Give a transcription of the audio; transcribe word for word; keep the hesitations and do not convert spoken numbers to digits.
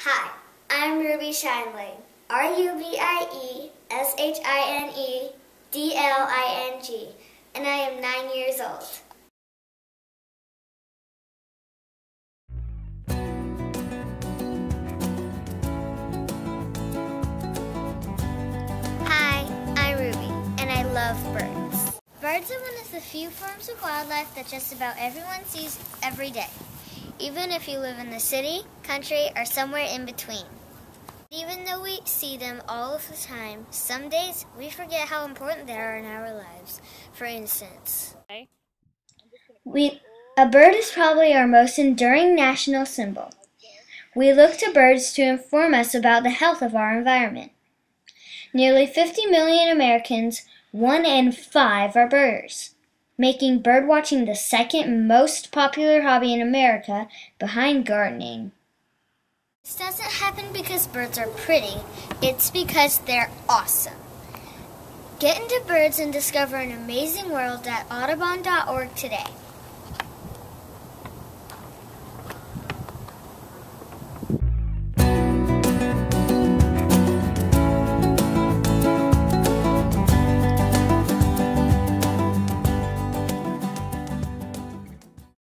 Hi, I'm Ruby Shinedling, R U B I E S H I N E D L I N G, and I am nine years old. Hi, I'm Ruby, and I love birds. Birds are one of the few forms of wildlife that just about everyone sees every day, even if you live in the city, country, or somewhere in between. Even though we see them all of the time, some days we forget how important they are in our lives. For instance, we, a bird is probably our most enduring national symbol. We look to birds to inform us about the health of our environment. Nearly fifty million Americans, one in five, are birders, making birdwatching the second most popular hobby in America, behind gardening. This doesn't happen because birds are pretty, it's because they're awesome. Get into birds and discover an amazing world at audubon dot org today.